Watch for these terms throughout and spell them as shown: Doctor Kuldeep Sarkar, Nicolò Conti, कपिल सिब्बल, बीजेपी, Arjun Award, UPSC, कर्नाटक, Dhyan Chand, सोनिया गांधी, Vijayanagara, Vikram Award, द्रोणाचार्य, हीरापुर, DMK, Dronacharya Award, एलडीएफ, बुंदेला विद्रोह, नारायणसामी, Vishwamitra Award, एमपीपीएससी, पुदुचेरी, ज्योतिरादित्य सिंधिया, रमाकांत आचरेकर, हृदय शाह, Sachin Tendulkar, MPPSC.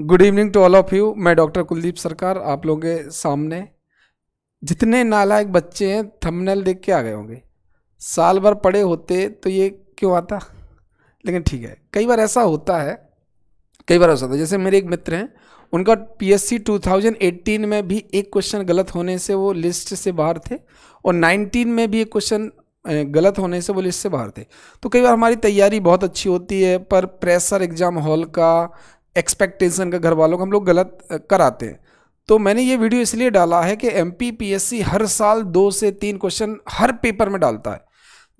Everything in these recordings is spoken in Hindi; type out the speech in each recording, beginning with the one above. Good evening to all of you. मैं डॉक्टर कुलदीप सरकार आप लोगों के सामने। जितने नालायक बच्चे हैं थंबनेल देख के आ गए होंगे। साल भर पढ़े होते तो ये क्यों आता, लेकिन ठीक है, कई बार ऐसा होता है, कई बार ऐसा होता है। जैसे मेरे एक मित्र हैं, उनका पीएससी 2018 में भी एक क्वेश्चन गलत होने से वो लिस्ट से बाहर थे, और 19 में भी एक क्वेश्चन गलत होने से वो लिस्ट से बाहर थे। तो कई बार हमारी तैयारी बहुत अच्छी होती है, पर प्रेशर एग्ज़ाम हॉल का, एक्सपेक्टेशन का, घर वालों का, हम लोग गलत कराते हैं। तो मैंने ये वीडियो इसलिए डाला है कि एमपीपीएससी हर साल 2 से 3 क्वेश्चन हर पेपर में डालता है,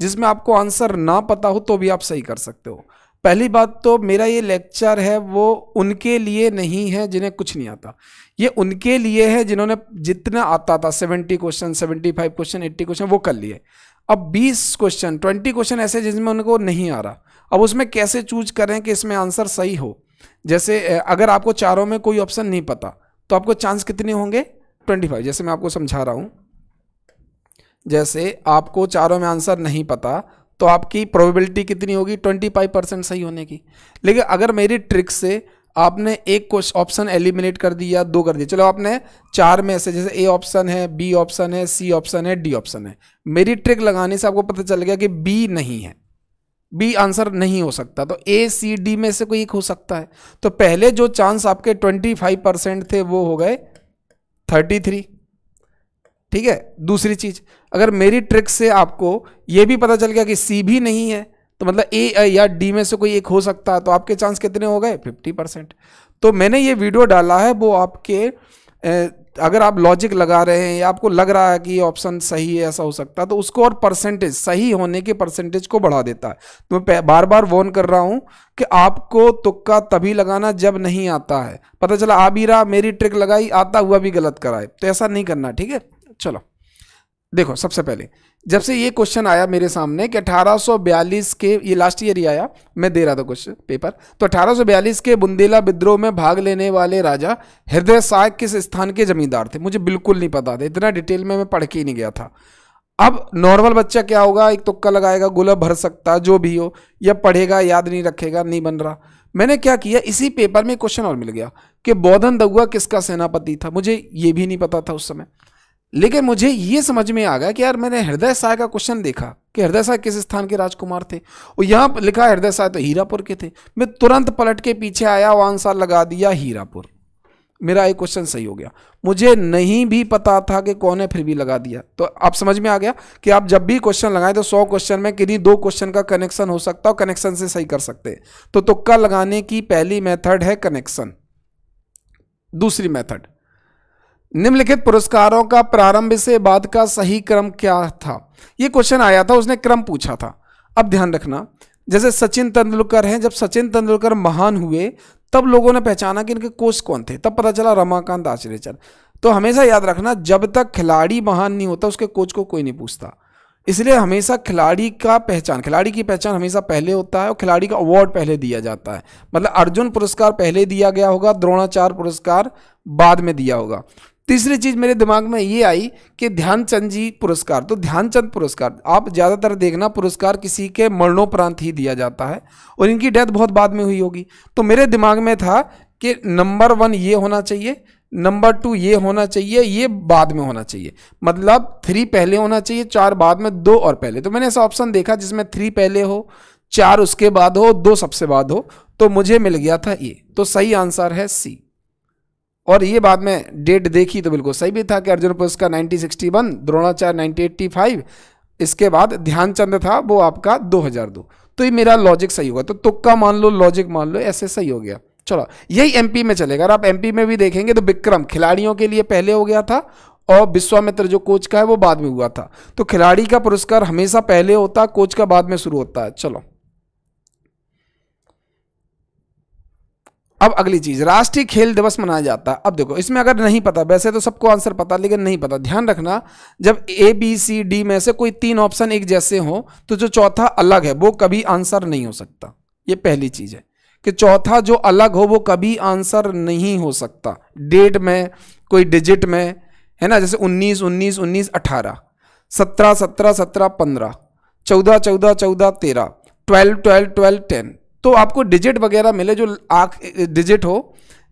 जिसमें आपको आंसर ना पता हो तो भी आप सही कर सकते हो। पहली बात तो मेरा ये लेक्चर है वो उनके लिए नहीं है जिन्हें कुछ नहीं आता, ये उनके लिए है जिन्होंने जितना आता था 70 क्वेश्चन, 75 क्वेश्चन, 80 क्वेश्चन वो कर लिए। अब 20 क्वेश्चन, 20 क्वेश्चन ऐसे जिसमें उनको नहीं आ रहा। अब उसमें कैसे चूज करें कि इसमें आंसर सही हो। जैसे अगर आपको चारों में कोई ऑप्शन नहीं पता तो आपको चांस कितने होंगे 25। जैसे मैं आपको समझा रहा हूँ, जैसे आपको चारों में आंसर नहीं पता तो आपकी प्रोबेबिलिटी कितनी होगी 25% सही होने की। लेकिन अगर मेरी ट्रिक से आपने एक कुछ ऑप्शन एलिमिनेट कर दिया, 2 कर दिया, चलो आपने 4 में ऐसे, जैसे ए ऑप्शन है, बी ऑप्शन है, सी ऑप्शन है, डी ऑप्शन है, मेरी ट्रिक लगाने से आपको पता चल गया कि बी नहीं है, बी आंसर नहीं हो सकता, तो ए सी डी में से कोई एक हो सकता है। तो पहले जो चांस आपके 25% थे वो हो गए 33, ठीक है। दूसरी चीज़, अगर मेरी ट्रिक से आपको ये भी पता चल गया कि सी भी नहीं है तो मतलब ए या डी में से कोई एक हो सकता है, तो आपके चांस कितने हो गए 50%। तो मैंने ये वीडियो डाला है वो आपके अगर आप लॉजिक लगा रहे हैं या आपको लग रहा है कि ये ऑप्शन सही है, ऐसा हो सकता है, तो उसको और परसेंटेज, सही होने के परसेंटेज को बढ़ा देता है। तो मैं बार बार वॉर्न कर रहा हूँ कि आपको तुक्का तभी लगाना जब नहीं आता है, पता चला आ भी रहा, मेरी ट्रिक लगाई, आता हुआ भी गलत कराए, तो ऐसा नहीं करना, ठीक है। चलो देखो, सबसे पहले जब से ये क्वेश्चन आया मेरे सामने कि 1842 के, ये लास्ट ईयर ही आया, मैं दे रहा था क्वेश्चन पेपर, तो 1842 के बुंदेला विद्रोह में भाग लेने वाले राजा हृदय शाह किस स्थान के जमींदार थे। मुझे बिल्कुल नहीं पता था, इतना डिटेल में मैं पढ़ के ही नहीं गया था। अब नॉर्मल बच्चा क्या होगा, एक तुक्का लगाएगा, गोला भर सकता जो भी हो, या पढ़ेगा, याद नहीं रखेगा, नहीं बन रहा। मैंने क्या किया, इसी पेपर में क्वेश्चन और मिल गया कि बौद्धन दगुआ किसका सेनापति था। मुझे ये भी नहीं पता था उस समय, लेकिन मुझे ये समझ में आ गया कि यार मैंने हृदय शाह का क्वेश्चन देखा कि हृदय शाह किस स्थान के राजकुमार थे, और यहाँ लिखा हृदय शाह तो हीरापुर के थे। मैं तुरंत पलट के पीछे आया और आंसर लगा दिया हीरापुर, मेरा एक क्वेश्चन सही हो गया। मुझे नहीं भी पता था कि कौन है, फिर भी लगा दिया। तो आप समझ में आ गया कि आप जब भी क्वेश्चन लगाएं तो 100 क्वेश्चन में किन्हीं 2 क्वेश्चन का कनेक्शन हो सकता है, और कनेक्शन से सही कर सकते हैं। तो तुक्का लगाने की पहली मेथड है कनेक्शन। दूसरी मेथड, निम्नलिखित पुरस्कारों का प्रारंभ से बाद का सही क्रम क्या था। ये क्वेश्चन आया था, उसने क्रम पूछा था। अब ध्यान रखना, जैसे सचिन तेंदुलकर हैं, जब सचिन तेंदुलकर महान हुए तब लोगों ने पहचाना कि इनके कोच कौन थे, तब पता चला रमाकांत आचरेकर। तो हमेशा याद रखना, जब तक खिलाड़ी महान नहीं होता उसके कोच को कोई नहीं पूछता, इसलिए हमेशा खिलाड़ी की पहचान हमेशा पहले होता है, और खिलाड़ी का अवार्ड पहले दिया जाता है। मतलब अर्जुन पुरस्कार पहले दिया गया होगा, द्रोणाचार्य पुरस्कार बाद में दिया होगा। तीसरी चीज़ मेरे दिमाग में ये आई कि ध्यानचंद जी पुरस्कार, तो ध्यानचंद पुरस्कार आप ज़्यादातर देखना पुरस्कार किसी के मरणोपरांत ही दिया जाता है, और इनकी डेथ बहुत बाद में हुई होगी। तो मेरे दिमाग में था कि नंबर 1 ये होना चाहिए, नंबर 2 ये होना चाहिए, ये बाद में होना चाहिए, मतलब 3 पहले होना चाहिए, 4 बाद में, 2 और पहले। तो मैंने ऐसा ऑप्शन देखा जिसमें 3 पहले हो, 4 उसके बाद हो, 2 सबसे बाद हो, तो मुझे मिल गया था ये। तो सही आंसर है सी, और ये बाद में डेट देखी तो बिल्कुल सही भी था कि अर्जुन पुरस्कार 1961, द्रोणाचार्य 1985, इसके बाद ध्यानचंद था वो आपका 2002। तो ये मेरा लॉजिक सही होगा। तो तुक्का मान लो, लॉजिक मान लो, ऐसे सही हो गया। चलो यही एमपी में चलेगा, अगर आप एमपी में भी देखेंगे तो विक्रम खिलाड़ियों के लिए पहले हो गया था, और विश्वामित्र जो कोच का है वो बाद में हुआ था। तो खिलाड़ी का पुरस्कार हमेशा पहले होता, कोच का बाद में शुरू होता है। चलो अब अगली चीज, राष्ट्रीय खेल दिवस मनाया जाता है। अब देखो इसमें अगर नहीं पता, वैसे तो सबको आंसर पता लेकिन नहीं पता, ध्यान रखना, जब ABCD में से कोई 3 ऑप्शन एक जैसे हो तो जो चौथा अलग है वो कभी आंसर नहीं हो सकता। ये पहली चीज है कि चौथा जो अलग हो वो कभी आंसर नहीं हो सकता, डेट में, कोई डिजिट में, है ना। जैसे 19 19 19, 18, 17 17 17 15, 14 14 14 13, 12 12 12 10। तो आपको डिजिट वगैरह मिले जो डिजिट हो,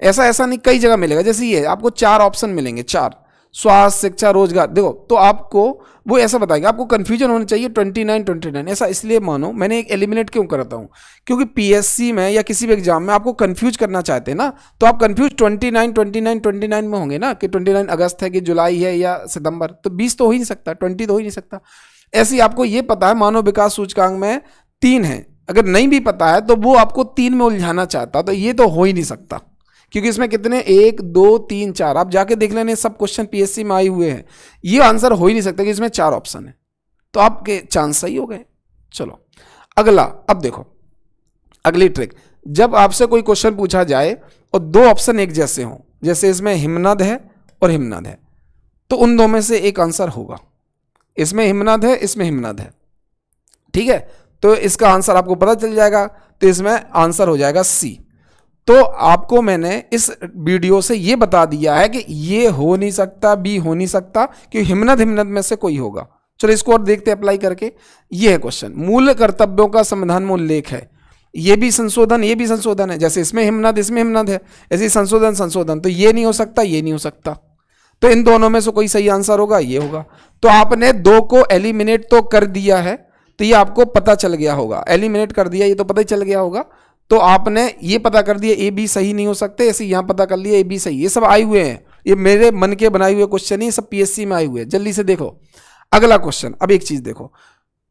ऐसा ऐसा नहीं, कई जगह मिलेगा। जैसे ये आपको चार ऑप्शन मिलेंगे, चार, स्वास्थ्य, शिक्षा, रोजगार। देखो तो आपको वो ऐसा बताएंगे, आपको कन्फ्यूजन होना चाहिए 29 29। ऐसा इसलिए मानो मैंने एक एलिमिनेट क्यों करता हूँ, क्योंकि पीएससी में या किसी भी एग्जाम में आपको कन्फ्यूज करना चाहते हैं ना, तो आप कन्फ्यूज 29 29 29 में होंगे ना कि 29 अगस्त है कि जुलाई है या सितंबर, तो 20 तो हो ही नहीं सकता, 20 तो हो ही नहीं सकता। ऐसे ही आपको ये पता है मानव विकास सूचकांक में 3 है, अगर नहीं भी पता है तो वो आपको 3 में उलझाना चाहता, तो ये तो हो ही नहीं सकता, क्योंकि इसमें कितने 1 2 3 4, आप जाके देख लेने सब क्वेश्चन पीएससी में आए हुए हैं, ये आंसर हो ही नहीं सकता कि इसमें 4 ऑप्शन है, तो आपके चांस सही हो गए। चलो अगला, अब देखो अगली ट्रिक, जब आपसे कोई क्वेश्चन पूछा जाए और 2 ऑप्शन एक जैसे हों, जैसे इसमें हिमनद है और हिमनद है, तो उन 2 में से एक आंसर होगा। इसमें हिमनद है, इसमें हिमनद है, ठीक है, तो इसका आंसर आपको पता चल जाएगा, तो इसमें आंसर हो जाएगा सी। तो आपको मैंने इस वीडियो से ये बता दिया है कि ये हो नहीं सकता, बी हो नहीं सकता, क्योंकि हिमनद हिमनद में से कोई होगा। चलो इसको और देखते हैं अप्लाई करके। ये है क्वेश्चन, मूल कर्तव्यों का संविधान में उल्लेख है। ये भी संशोधन है, जैसे इसमें हिमनद है, ऐसे संशोधन संशोधन, तो ये नहीं हो सकता, ये नहीं हो सकता, तो इन दोनों में से कोई सही आंसर होगा, ये होगा। तो आपने 2 को एलिमिनेट तो कर दिया है, तो ये आपको पता चल गया होगा, एलिमिनेट कर दिया, ये तो पता ही चल गया होगा। तो आपने ये पता कर दिया ए बी सही नहीं हो सकते, ऐसे यहाँ पता कर लिया ए बी सही। ये सब आए हुए हैं, ये मेरे मन के बनाए हुए क्वेश्चन ही सब पीएससी में आए हुए हैं। जल्दी से देखो अगला क्वेश्चन। अब एक चीज देखो,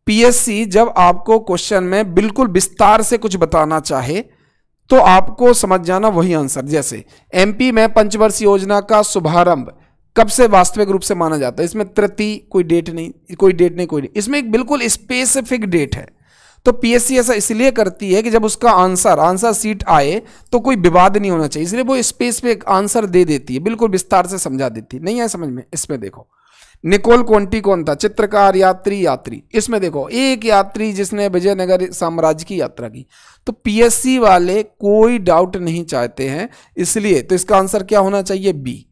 पीएससी जब आपको क्वेश्चन में बिल्कुल विस्तार से कुछ बताना चाहे तो आपको समझ जाना वही आंसर। जैसे एमपी में पंचवर्षीय योजना का शुभारंभ कब से वास्तविक रूप से माना जाता है, इसमें तृतीय कोई डेट नहीं, इसमें एक बिल्कुल स्पेसिफिक डेट है। तो पीएससी ऐसा इसलिए करती है कि जब उसका आंसर सीट आए तो कोई विवाद नहीं होना चाहिए, इसलिए वो स्पेस पे एक आंसर दे देती है, बिल्कुल विस्तार से समझा देती है। नहीं आया समझ में? इसमें देखो निकोल कोंटी कौन था, चित्रकार, यात्री। इसमें देखो एक यात्री जिसने विजयनगर साम्राज्य की यात्रा की। तो पीएससी वाले कोई डाउट नहीं चाहते हैं, इसलिए तो इसका आंसर क्या होना चाहिए, बी।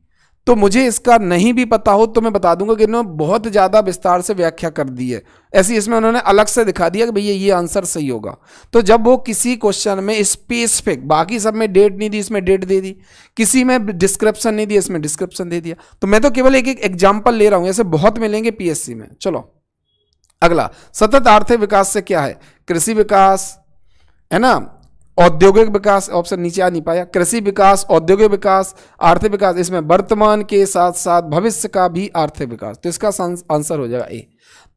तो मुझे इसका नहीं भी पता हो तो मैं बता दूंगा कि इन्होंने बहुत ज़्यादा विस्तार से व्याख्या कर दी है, ऐसी इसमें उन्होंने अलग से दिखा दिया कि भैया ये आंसर सही होगा। तो जब वो किसी क्वेश्चन में स्पेसिफिक, बाकी सब में डेट नहीं दी, इसमें डेट दे दी, किसी में डिस्क्रिप्शन नहीं दिया, इसमें डिस्क्रिप्शन दे दिया। तो मैं तो केवल एक एग्जाम्पल ले रहा हूँ, ऐसे बहुत मिलेंगे पीएससी में। चलो अगला, सतत आर्थिक विकास से क्या है, कृषि विकास है ना, औद्योगिक विकास। ऑप्शन नीचे आ नहीं पाया, कृषि विकास, औद्योगिक विकास, आर्थिक विकास। इसमें वर्तमान के साथ साथ भविष्य का भी आर्थिक विकास, तो इसका आंसर हो जाएगा ए।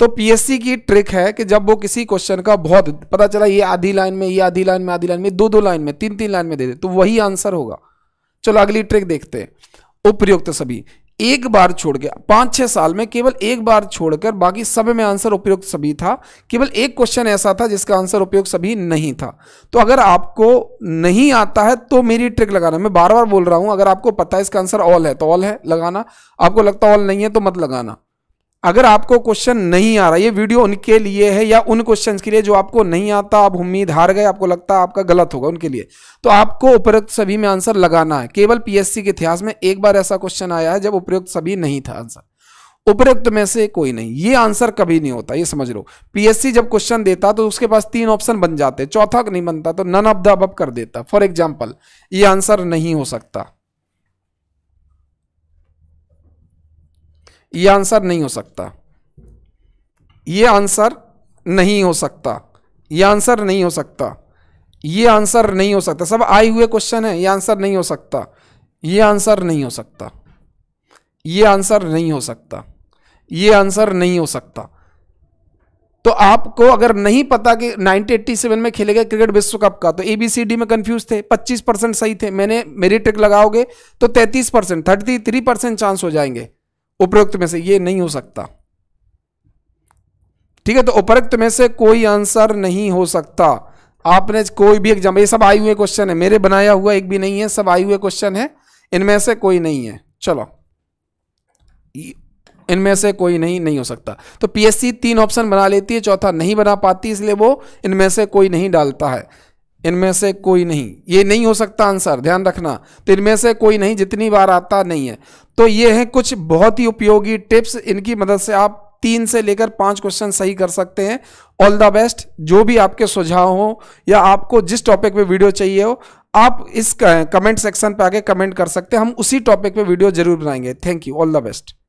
तो पीएससी की ट्रिक है कि जब वो किसी क्वेश्चन का बहुत पता चला, ये आधी लाइन में, ये आधी लाइन में, आधी लाइन में, 2 2 लाइन में, 3 3 लाइन में दे दे, तो वही आंसर होगा। चलो अगली ट्रिक देखते हैं। उपयुक्त सभी एक बार छोड़ के, 5-6 साल में केवल एक बार छोड़कर बाकी सब में आंसर उपयुक्त सभी था, केवल एक क्वेश्चन ऐसा था जिसका आंसर उपयुक्त सभी नहीं था। तो अगर आपको नहीं आता है तो मेरी ट्रिक लगाना, मैं बार बार बोल रहा हूं। अगर आपको पता है इसका आंसर ऑल है तो ऑल है लगाना, आपको लगता है ऑल नहीं है तो मत लगाना। अगर आपको क्वेश्चन नहीं आ रहा, ये वीडियो उनके लिए है या उन क्वेश्चन के लिए जो आपको नहीं आता, आप उम्मीद हार गए, आपको लगता है आपका गलत होगा, उनके लिए तो आपको उपरोक्त सभी में आंसर लगाना है। केवल पीएससी के इतिहास में एक बार ऐसा क्वेश्चन आया है जब उपरोक्त सभी नहीं था आंसर, उपरोक्त में से कोई नहीं, ये आंसर कभी नहीं होता, ये समझ लो। पीएससी जब क्वेश्चन देता तो उसके पास 3 ऑप्शन बन जाते, चौथा नहीं बनता, तो नन ऑफ द अबव कर देता। फॉर एग्जाम्पल ये आंसर नहीं हो सकता, ये आंसर नहीं हो सकता, ये आंसर नहीं हो सकता, ये आंसर नहीं हो सकता, ये आंसर नहीं हो सकता, सब आए हुए क्वेश्चन है। ये आंसर नहीं हो सकता, ये आंसर नहीं हो सकता, ये आंसर नहीं हो सकता, ये आंसर नहीं हो सकता। तो आपको अगर नहीं पता कि 1987 में खेले गए क्रिकेट विश्व कप का, तो ABCD में कंफ्यूज थे, 25% सही थे, मैंने मेरी ट्रिक लगाओगे तो 33%, 33% चांस हो जाएंगे उपरोक्त में से ये नहीं हो सकता। ठीक है, तो उपरोक्त में से कोई आंसर नहीं हो सकता। आपने कोई भी एग्जाम, ये सब आए हुए क्वेश्चन है, मेरे बनाया हुआ एक भी नहीं है, सब आए हुए क्वेश्चन है, इनमें से कोई नहीं है। चलो इनमें से कोई नहीं हो सकता। तो पीएससी 3 ऑप्शन बना लेती है, चौथा नहीं बना पाती, इसलिए वो इनमें से कोई नहीं डालता है। इनमें से कोई नहीं, ये नहीं हो सकता आंसर, ध्यान रखना। तो इनमें से कोई नहीं जितनी बार आता नहीं है। तो ये हैं कुछ बहुत ही उपयोगी टिप्स, इनकी मदद से आप 3 से लेकर 5 क्वेश्चन सही कर सकते हैं। All the best. जो भी आपके सुझाव हो या आपको जिस टॉपिक पे वीडियो चाहिए हो, आप इस कमेंट सेक्शन पे आके कमेंट कर सकते हैं, हम उसी टॉपिक पे वीडियो जरूर बनाएंगे। Thank you, all the best.